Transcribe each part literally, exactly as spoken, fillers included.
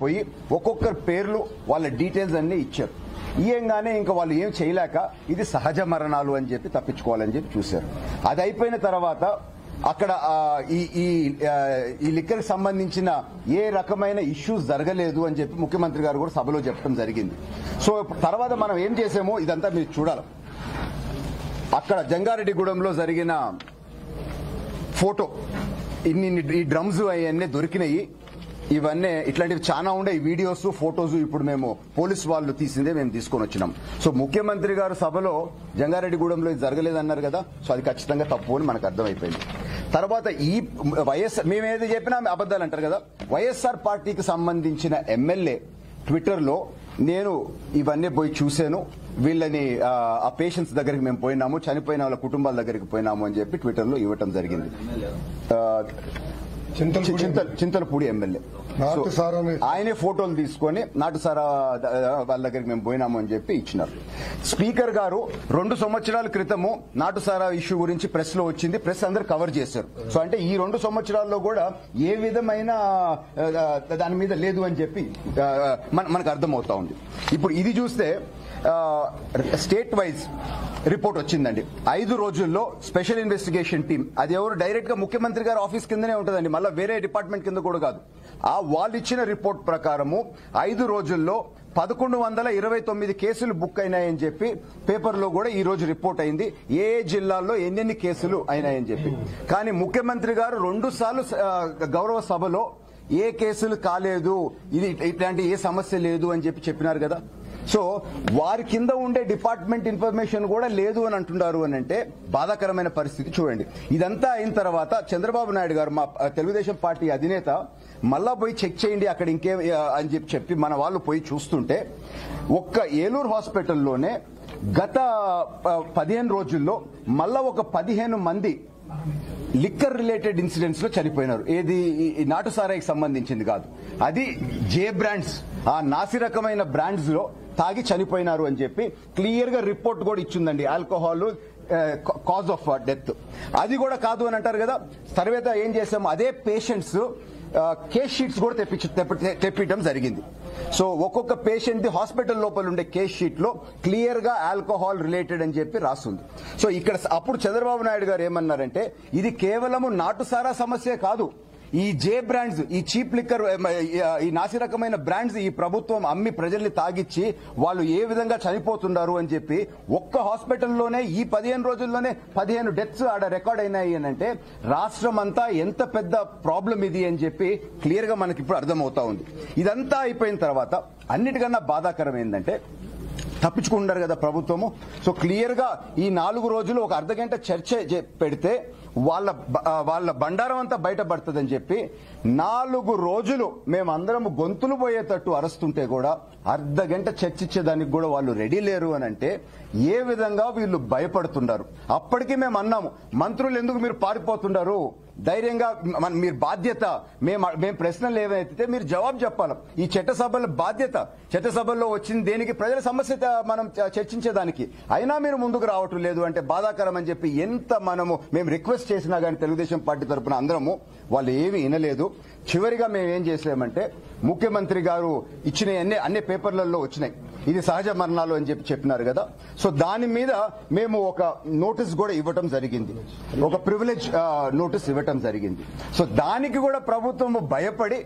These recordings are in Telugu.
పోయి ఒక్కొక్కరు పేర్లు వాళ్ళ డీటెయిల్స్ అన్ని ఇచ్చారు. ఇయంగానే ఇంకా వాళ్ళు ఏం చేయలేక ఇది సహజ మరణాలు అని చెప్పి తప్పించుకోవాలని చెప్పి చూశారు. అది అయిపోయిన తర్వాత అక్కడ ఈ ఈ లిక్కర్ సంబంధించిన ఏ రకమైన ఇష్యూస్ జరగలేదు అని చెప్పి ముఖ్యమంత్రి గారు కూడా సభలో చెప్పడం జరిగింది. సో తర్వాత మనం ఏం చేసామో ఇదంతా మీరు చూడాలి. అక్కడ జంగారెడ్డిగూడెంలో జరిగిన ఫోటో ఇన్ని ఈ డ్రమ్స్ అవన్నీ దొరికినాయి. ఇవన్నీ ఇట్లాంటివి చాలా ఉండే వీడియోస్ ఫొటోస్ ఇప్పుడు మేము పోలీసు వాళ్ళు తీసిందే మేము తీసుకొని వచ్చినాం. సో ముఖ్యమంత్రి గారు సభలో జంగారెడ్డిగూడెంలో ఇది జరగలేదన్నారు కదా, సో అది ఖచ్చితంగా తప్పు అని మనకు అర్థమైపోయింది. తర్వాత ఈ వైఎస్ఆర్ మేమేది చెప్పినా అబద్దాలు అంటారు కదా, వైఎస్ఆర్ పార్టీకి సంబంధించిన ఎమ్మెల్యే ట్విట్టర్లో నేను ఇవన్నీ పోయి చూశాను, వీళ్ళని ఆ పేషెంట్స్ దగ్గరికి మేము పోయినాము, చనిపోయిన వాళ్ళ కుటుంబాల దగ్గరికి పోయినాము అని చెప్పి ట్విట్టర్లో ఇవ్వటం జరిగింది. చింతలపూడి ఎమ్మెల్యే ఆయనే ఫోటోలు తీసుకొని నాటు సారా వాళ్ళ దగ్గరికి మేము పోయినాము అని చెప్పి ఇచ్చినారు. స్పీకర్ గారు రెండు సంవత్సరాల క్రితము నాటు సారా ఇష్యూ గురించి ప్రెస్ లో వచ్చింది, ప్రెస్ అందరు కవర్ చేశారు. సో అంటే ఈ రెండు సంవత్సరాల్లో కూడా ఏ విధమైన దాని మీద లేదు అని చెప్పి మనకు అర్థమవుతా ఉంది. ఇప్పుడు ఇది చూస్తే స్టేట్ వైజ్ రిపోర్ట్ వచ్చిందండి. ఐదు రోజుల్లో స్పెషల్ ఇన్వెస్టిగేషన్ టీం, అది ఎవరు డైరెక్ట్ గా ముఖ్యమంత్రి గారి ఆఫీస్ కిందనే ఉంటుందండి, మళ్ళీ వేరే డిపార్ట్మెంట్ కింద కూడా కాదు. ఆ వాళ్ళు ఇచ్చిన రిపోర్ట్ ప్రకారము ఐదు రోజుల్లో పదకొండు వందల ఇరవై తొమ్మిది కేసులు బుక్ అయినాయని చెప్పి పేపర్లో కూడా ఈ రోజు రిపోర్ట్ అయింది, ఏ జిల్లాల్లో ఎన్నెన్ని కేసులు అయినాయని చెప్పి. కానీ ముఖ్యమంత్రి గారు రెండు సార్లు గౌరవ సభలో ఏ కేసులు కాలేదు, ఇది ఇట్లాంటి ఏ సమస్య లేదు అని చెప్పి చెప్పినారు కదా. సో వారి కింద ఉండే డిపార్ట్మెంట్ ఇన్ఫర్మేషన్ కూడా లేదు అని అంటున్నారు అని అంటే బాధాకరమైన పరిస్థితి. చూడండి ఇదంతా అయిన తర్వాత చంద్రబాబు నాయుడు గారు మా తెలుగుదేశం పార్టీ అధినేత మళ్ళా పోయి చెక్ చేయండి అక్కడ ఇంకే అని చెప్పి చెప్పి మన వాళ్ళు పోయి చూస్తుంటే ఒక్క ఏలూరు హాస్పిటల్లోనే గత పదిహేను రోజుల్లో మళ్ళా ఒక పదిహేను మంది లిక్కర్ రిలేటెడ్ ఇన్సిడెంట్స్ లో చనిపోయినారు. ఏది నాటు సారాయికి సంబంధించింది కాదు, అది జే బ్రాండ్స్ ఆ నాసి రకమైన బ్రాండ్స్ లో తాగి చనిపోయినారు అని చెప్పి క్లియర్ గా రిపోర్ట్ కూడా ఇచ్చిందండి. ఆల్కహాల్ కాజ్ ఆఫ్ డెత్ అది కూడా కాదు అని అంటారు కదా. సర్వేతో ఏం చేసాము, అదే పేషెంట్స్ కేస్ షీట్స్ కూడా తెప్పించి తెప్పించడం జరిగింది. సో ఒక్కొక్క పేషెంట్ ది హాస్పిటల్ లోపల ఉండే కేస్ షీట్ లో క్లియర్ గా ఆల్కహాల్ రిలేటెడ్ అని చెప్పి రాస్తుంది. సో ఇక్కడ అప్పుడు చంద్రబాబు నాయుడు గారు ఏమన్నారంటే ఇది కేవలము నాటుసారా సమస్యే కాదు, ఈ జే బ్రాండ్స్ ఈ చీప్ లిక్కర్ ఈ నాసి రకమైన బ్రాండ్స్ ఈ ప్రభుత్వం అమ్మి ప్రజల్ని తాగిచ్చి వాళ్ళు ఏ విధంగా చనిపోతున్నారు అని చెప్పి ఒక్క హాస్పిటల్లోనే ఈ పదిహేను రోజుల్లోనే పదిహేను డెత్స్ ఆడ రికార్డ్ అయినాయి అని అంటే రాష్ట్రం అంతా ఎంత పెద్ద ప్రాబ్లం ఇది అని చెప్పి క్లియర్ గా మనకి ఇప్పుడు అర్థమవుతా ఉంది. ఇదంతా అయిపోయిన తర్వాత అన్నిటికన్నా బాధాకరం ఏంటంటే తప్పించుకుంటారు కదా ప్రభుత్వము. సో క్లియర్ గా ఈ నాలుగు రోజులు ఒక అర్ధ గంట చర్చ పెడితే వాళ్ళ వాళ్ళ బండారం అంతా బయటపడుతుందని చెప్పి నాలుగు రోజులు మేమందరం గొంతులు పోయేటట్టు అరుస్తుంటే కూడా అర్ధ గంట చర్చించేదానికి కూడా వాళ్ళు రెడీ లేరు అని అంటే ఏ విధంగా వీళ్ళు భయపడుతున్నారు. అప్పటికి మేము అన్నాము, మంత్రులు ఎందుకు మీరు పారిపోతున్నారు, ధైర్యంగా మీరు బాధ్యత మేము మేము ప్రశ్నలు ఏవైతే మీరు జవాబు చెప్పాలి, ఈ చట్టసభల బాధ్యత చట్టసభల్లో వచ్చింది దేనికి, ప్రజల సమస్య మనం చర్చించేదానికి, అయినా మీరు ముందుకు రావటం లేదు అంటే బాధాకరం అని చెప్పి ఎంత మనము మేము రిక్వెస్ట్ చేసినా కానీ తెలుగుదేశం పార్టీ తరఫున అందరము వాళ్ళు ఏమీ వినలేదు. చివరిగా మేము ఏం చేసామంటే ముఖ్యమంత్రి గారు ఇచ్చిన అన్ని అన్ని పేపర్లలో వచ్చినాయి ఇది సహజ మరణాలు అని చెప్పి చెప్పినారు కదా. సో దాని మీద మేము ఒక నోటీస్ కూడా ఇవ్వటం జరిగింది, ఒక ప్రివిలేజ్ నోటీస్ ఇవ్వటం జరిగింది. సో దానికి కూడా ప్రభుత్వం భయపడి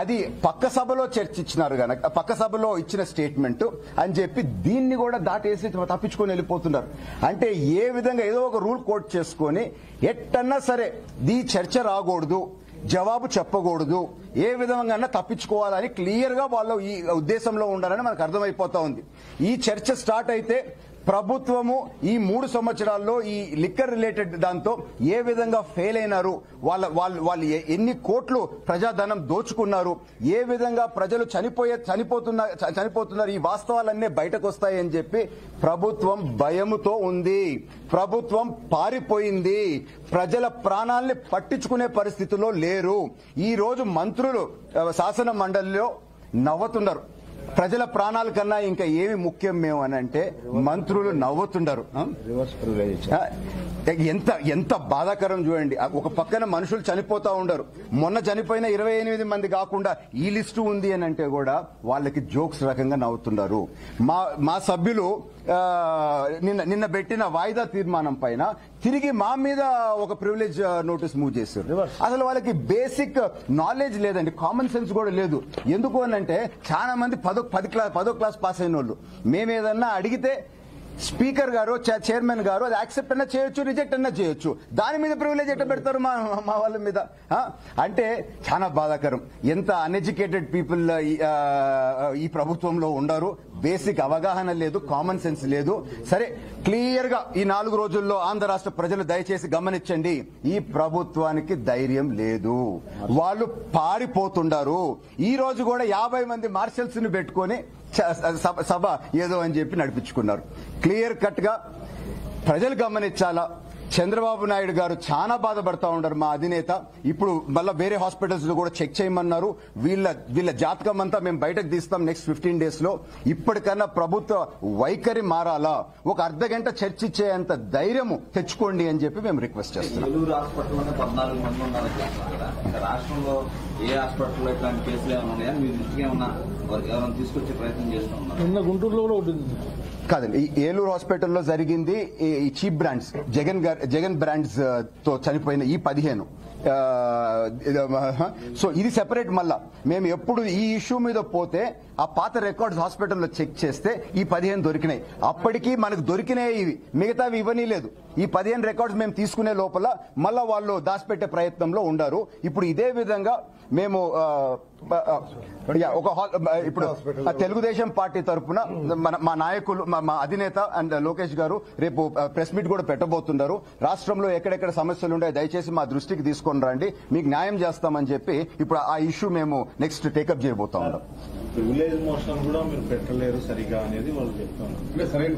అది పక్క సభలో చర్చించినారు కనుక పక్క సభలో ఇచ్చిన స్టేట్మెంట్ అని చెప్పి దీన్ని కూడా దాటేసి తప్పించుకొని వెళ్ళిపోతున్నారు. అంటే ఏ విధంగా ఏదో ఒక రూల్ కోట్ చేసుకొని ఎట్టన్నా సరే దీ చర్చ రాకూడదు, జవాబు చెప్పకూడదు, ఏ విధంగా తప్పించుకోవాలని క్లియర్ గా వాళ్ళ ఈ ఉద్దేశంలో ఉండాలని మనకు అర్థమైపోతా ఉంది. ఈ చర్చ స్టార్ట్ అయితే ప్రభుత్వము ఈ మూడు సంవత్సరాల్లో ఈ లిక్కర్ రిలేటెడ్ దాంతో ఏ విధంగా ఫెయిల్ అయినారు, వాళ్ళ వాళ్ళు వాళ్ళు ఎన్ని కోట్లు ప్రజాధనం దోచుకున్నారు, ఏ విధంగా ప్రజలు చనిపోయే చనిపోతున్న చనిపోతున్నారు, ఈ వాస్తవాలన్నీ బయటకు వస్తాయని చెప్పి ప్రభుత్వం భయముతో ఉంది, ప్రభుత్వం పారిపోయింది, ప్రజల ప్రాణాల్ని పట్టించుకునే పరిస్థితిలో లేరు. ఈ రోజు మంత్రులు శాసన మండలిలో నవ్వుతున్నారు, ప్రజల ప్రాణాల కన్నా ఇంకా ఏమి ముఖ్యం మేము అని అంటే మంత్రులు నవ్వుతుంటారు. ఎంత ఎంత బాధాకరం చూడండి. ఒక పక్కన మనుషులు చనిపోతా ఉండరు. మొన్న చనిపోయిన ఇరవై ఎనిమిది మంది కాకుండా ఈ లిస్టు ఉంది అని అంటే కూడా వాళ్ళకి జోక్స్ రకంగా నవ్వుతున్నారు. మా మా సభ్యులు నిన్న నిన్న పెట్టిన వాయిదా తీర్మానం పైన తిరిగి మా మీద ఒక ప్రివిలేజ్ నోటీస్ మూవ్ చేశారు. అసలు వాళ్ళకి బేసిక్ నాలెడ్జ్ లేదండి, కామన్ సెన్స్ కూడా లేదు. ఎందుకు అని అంటే చాలా మంది పదో పది క్లాస్ పదో క్లాస్ పాస్ అయిన వాళ్ళు. మేమేదన్నా అడిగితే స్పీకర్ గారు చైర్మన్ గారు అది యాక్సెప్ట్ అన్నా చేయొచ్చు, రిజెక్ట్ అన్నా చేయొచ్చు. దాని మీద ప్రివిలేజ్ ఎట్లా పెడతారు మా మా వాళ్ళ మీద అంటే చాలా బాధాకరం. ఎంత అన్ఎడ్యుకేటెడ్ పీపుల్ ఈ ప్రభుత్వంలో ఉండరు. బేసిక్ అవగాహన లేదు, కామన్ సెన్స్ లేదు. సరే, క్లియర్ గా ఈ నాలుగు రోజుల్లో ఆంధ్ర రాష్ట్ర ప్రజలు దయచేసి గమనించండి, ఈ ప్రభుత్వానికి ధైర్యం లేదు, వాళ్ళు పారిపోతుండారు. ఈ రోజు కూడా యాభై మంది మార్షల్స్ ని పెట్టుకుని సభ ఏదో అని చెప్పి నడిపించుకున్నారు. క్లియర్ కట్ గా ప్రజలు గమనించాలా. చంద్రబాబు నాయుడు గారు చాలా బాధపడతా ఉన్నారు. మా అధినేత ఇప్పుడు మళ్ళీ వేరే హాస్పిటల్స్ లో కూడా చెక్ చేయమన్నారు. వీళ్ళ వీళ్ళ జాతకం అంతా మేము బయటకు తీస్తాం నెక్స్ట్ ఫిఫ్టీన్ డేస్ లో. ఇప్పటికన్నా ప్రభుత్వ వైఖరి మారాలా, ఒక అర్ధ గంట చర్చించేంత ధైర్యం తెచ్చుకోండి అని చెప్పి మేము రిక్వెస్ట్ చేస్తున్నాం. కాదండి, ఈ ఏలూరు హాస్పిటల్లో జరిగింది ఈ చీప్ బ్రాండ్స్ జగన్ గారు జగన్ బ్రాండ్స్ తో చనిపోయిన ఈ పదిహేను. సో ఇది సెపరేట్. మళ్ళా మేము ఎప్పుడు ఈ ఇష్యూ మీద పోతే ఆ పాత రికార్డ్స్ హాస్పిటల్లో చెక్ చేస్తే ఈ పదిహేను దొరికినాయి. అప్పటికీ మనకు దొరికినాయి ఇవి, మిగతావి ఇవ్వనీ లేదు. ఈ పదిహేను రికార్డ్స్ మేము తీసుకునే లోపల మళ్ళా వాళ్ళు దాచిపెట్టే ప్రయత్నంలో ఉండారు. ఇప్పుడు ఇదే విధంగా మేము ఒక ఇప్పుడు తెలుగుదేశం పార్టీ తరఫున మా నాయకులు మా అధినేత అండ్ లోకేష్ గారు రేపు ప్రెస్ మీట్ కూడా పెట్టబోతున్నారు. రాష్ట్రంలో ఎక్కడెక్కడ సమస్యలు ఉన్నాయో దయచేసి మా దృష్టికి తీసుకొని రండి, మీకు న్యాయం చేస్తామని చెప్పి ఇప్పుడు ఆ ఇష్యూ మేము నెక్స్ట్ టేకప్ చేయబోతా ఉన్నాం.